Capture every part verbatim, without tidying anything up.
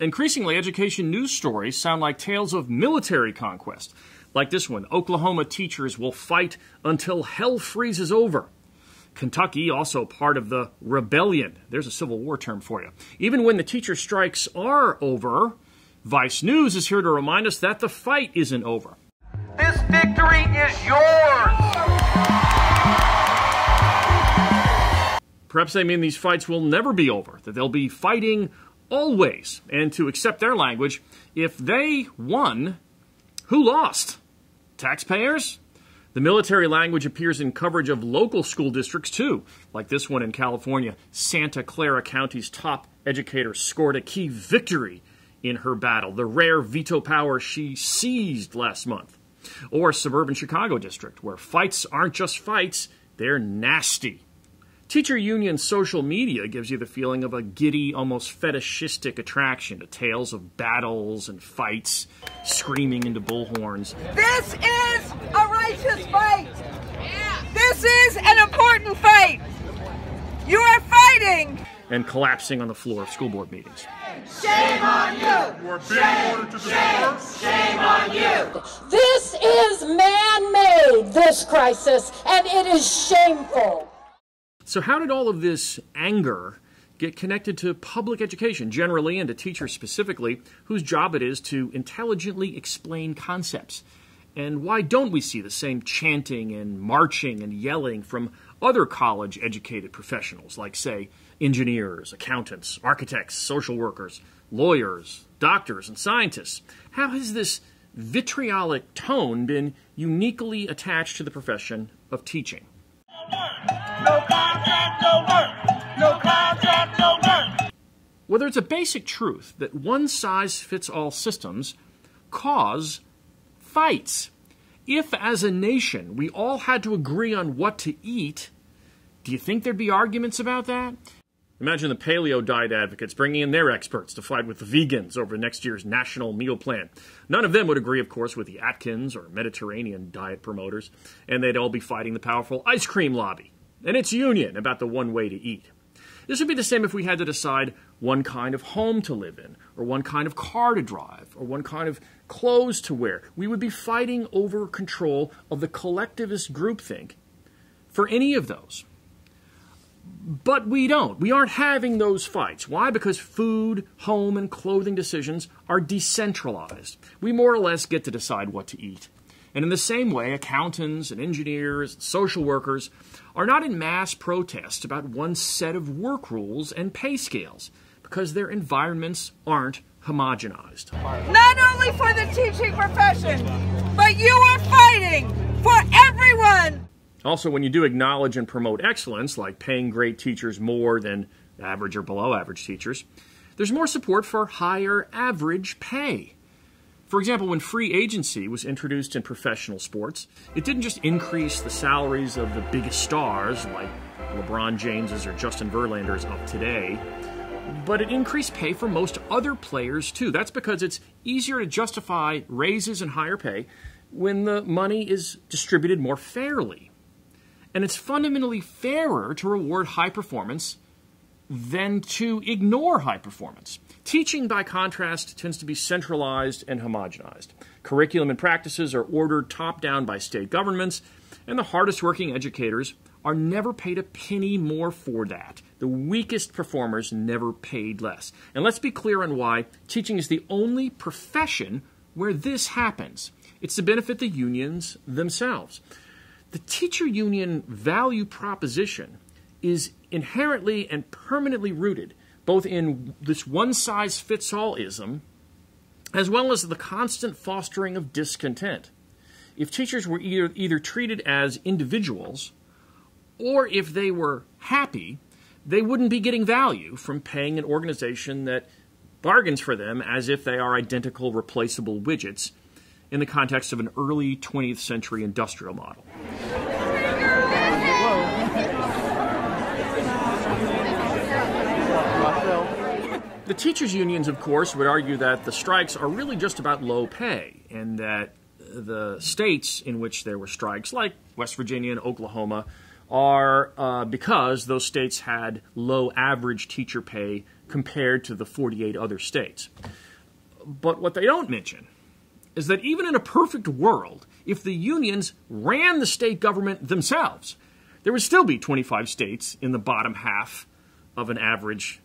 Increasingly, education news stories sound like tales of military conquest, like this one, Oklahoma teachers will fight until hell freezes over. Kentucky, also part of the rebellion. There's a Civil War term for you. Even when the teacher strikes are over, Vice News is here to remind us that the fight isn't over. This victory is yours! Perhaps they mean these fights will never be over, that they'll be fighting always. And to accept their language, if they won, who lost? Taxpayers? The military language appears in coverage of local school districts, too, like this one in California. Santa Clara County's top educator scored a key victory in her battle, the rare veto power she seized last month. Or suburban Chicago district, where fights aren't just fights, they're nasty. Teacher union social media gives you the feeling of a giddy, almost fetishistic attraction to tales of battles and fights, screaming into bullhorns. This is a righteous fight! This is an important fight! You are fighting! And collapsing on the floor of school board meetings. Shame on you! You are being ordered to depart. Shame on you! This is man-made, this crisis, and it is shameful. So how did all of this anger get connected to public education generally and to teachers specifically, whose job it is to intelligently explain concepts? And why don't we see the same chanting and marching and yelling from other college-educated professionals, like, say, engineers, accountants, architects, social workers, lawyers, doctors, and scientists? How has this vitriolic tone been uniquely attached to the profession of teaching? No contract, no work. No contract, no work. Whether it's a basic truth that one-size-fits-all systems cause fights. If, as a nation, we all had to agree on what to eat, do you think there'd be arguments about that? Imagine the paleo diet advocates bringing in their experts to fight with the vegans over next year's national meal plan. None of them would agree, of course, with the Atkins or Mediterranean diet promoters, and they'd all be fighting the powerful ice cream lobby and its union about the one way to eat. This would be the same if we had to decide one kind of home to live in, or one kind of car to drive, or one kind of clothes to wear. We would be fighting over control of the collectivist groupthink for any of those. But we don't. We aren't having those fights. Why? Because food, home, and clothing decisions are decentralized. We more or less get to decide what to eat. And in the same way, accountants and engineers and social workers are not in mass protest about one set of work rules and pay scales, because their environments aren't homogenized. Not only for the teaching profession, but you are fighting for everyone! Also, when you do acknowledge and promote excellence, like paying great teachers more than average or below average teachers, there's more support for higher average pay. For example, when free agency was introduced in professional sports, it didn't just increase the salaries of the biggest stars, like LeBron James's or Justin Verlander's of today, but it increased pay for most other players, too. That's because it's easier to justify raises and higher pay when the money is distributed more fairly. And it's fundamentally fairer to reward high performance than to ignore high performance. Teaching, by contrast, tends to be centralized and homogenized. Curriculum and practices are ordered top-down by state governments, and the hardest-working educators are never paid a penny more for that. The weakest performers never paid less. And let's be clear on why teaching is the only profession where this happens. It's to benefit the unions themselves. The teacher union value proposition is inherently and permanently rooted both in this one-size-fits-all-ism as well as the constant fostering of discontent. If teachers were either, either treated as individuals, or if they were happy, they wouldn't be getting value from paying an organization that bargains for them as if they are identical replaceable widgets in the context of an early twentieth century industrial model. The teachers' unions, of course, would argue that the strikes are really just about low pay, and that the states in which there were strikes, like West Virginia and Oklahoma, are uh, because those states had low average teacher pay compared to the forty-eight other states. But what they don't mention is that even in a perfect world, if the unions ran the state government themselves, there would still be twenty-five states in the bottom half of an average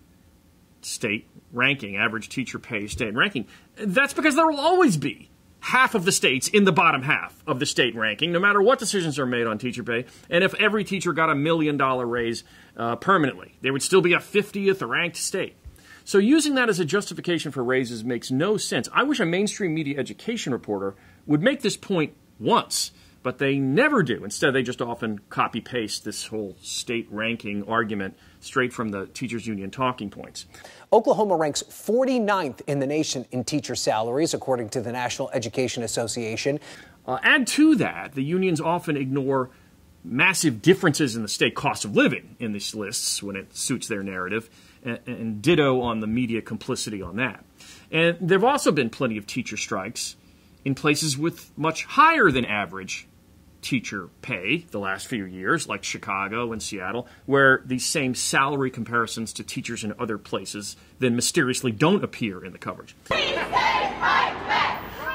state ranking, average teacher pay state ranking. That's because there will always be half of the states in the bottom half of the state ranking, no matter what decisions are made on teacher pay. And if every teacher got a million dollar raise uh, permanently, there would still be a fiftieth ranked state. So using that as a justification for raises makes no sense. I wish a mainstream media education reporter would make this point once, but they never do. Instead, they just often copy-paste this whole state ranking argument straight from the teachers' union talking points. Oklahoma ranks forty-ninth in the nation in teacher salaries, according to the National Education Association. Uh, add to that, the unions often ignore massive differences in the state cost of living in these lists when it suits their narrative, and, and ditto on the media complicity on that. And there have also been plenty of teacher strikes in places with much higher than average teacher pay the last few years, like Chicago and Seattle, where these same salary comparisons to teachers in other places then mysteriously don't appear in the coverage.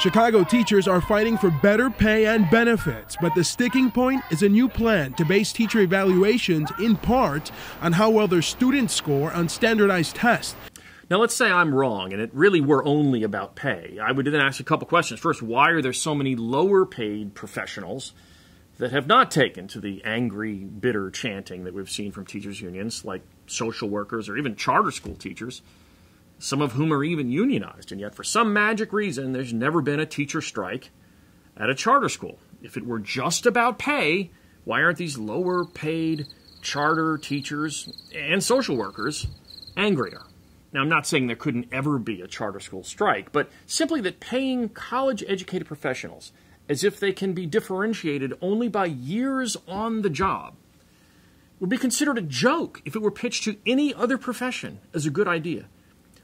Chicago teachers are fighting for better pay and benefits, but the sticking point is a new plan to base teacher evaluations in part on how well their students score on standardized tests. Now, let's say I'm wrong and it really were only about pay. I would then ask a couple questions. First, why are there so many lower paid professionals that have not taken to the angry, bitter chanting that we've seen from teachers' unions, like social workers or even charter school teachers, some of whom are even unionized, and yet for some magic reason, there's never been a teacher strike at a charter school? If it were just about pay, why aren't these lower-paid charter teachers and social workers angrier? Now, I'm not saying there couldn't ever be a charter school strike, but simply that paying college-educated professionals as if they can be differentiated only by years on the job would be considered a joke if it were pitched to any other profession as a good idea.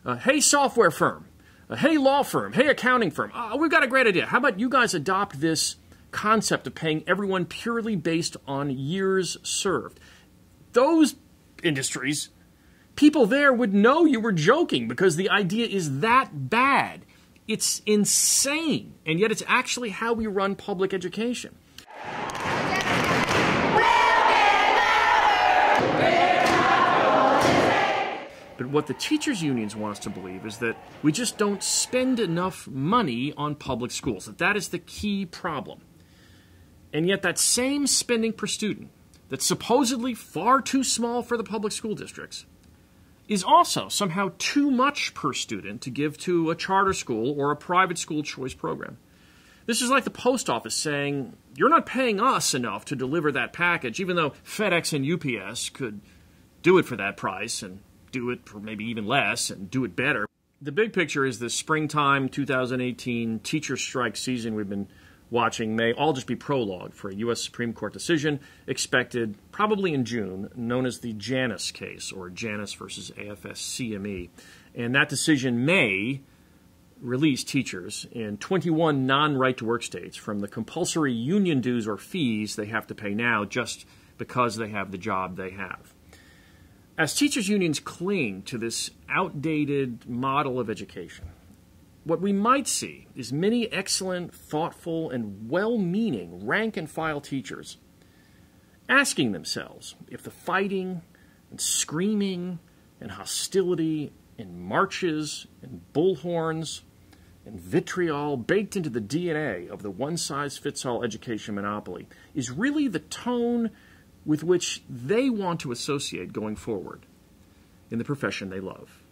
Uh, hey, software firm. Uh, hey, law firm. Hey, accounting firm. Uh, we've got a great idea. How about you guys adopt this concept of paying everyone purely based on years served? Those industries, people there would know you were joking because the idea is that bad. It's insane, and yet it's actually how we run public education. But what the teachers' unions want us to believe is that we just don't spend enough money on public schools, that that is the key problem. And yet that same spending per student that's supposedly far too small for the public school districts is also somehow too much per student to give to a charter school or a private school choice program. This is like the post office saying, you're not paying us enough to deliver that package, even though FedEx and U P S could do it for that price and do it for maybe even less and do it better. The big picture is this springtime two thousand eighteen teacher strike season we've been watching may all just be prologue for a U S Supreme Court decision expected probably in June, known as the Janus case, or Janus versus A F S C M E. And that decision may release teachers in twenty-one non-right-to-work states from the compulsory union dues or fees they have to pay now just because they have the job they have. As teachers' unions cling to this outdated model of education, what we might see is many excellent, thoughtful, and well-meaning rank-and-file teachers asking themselves if the fighting and screaming and hostility and marches and bullhorns and vitriol baked into the D N A of the one-size-fits-all education monopoly is really the tone with which they want to associate going forward in the profession they love.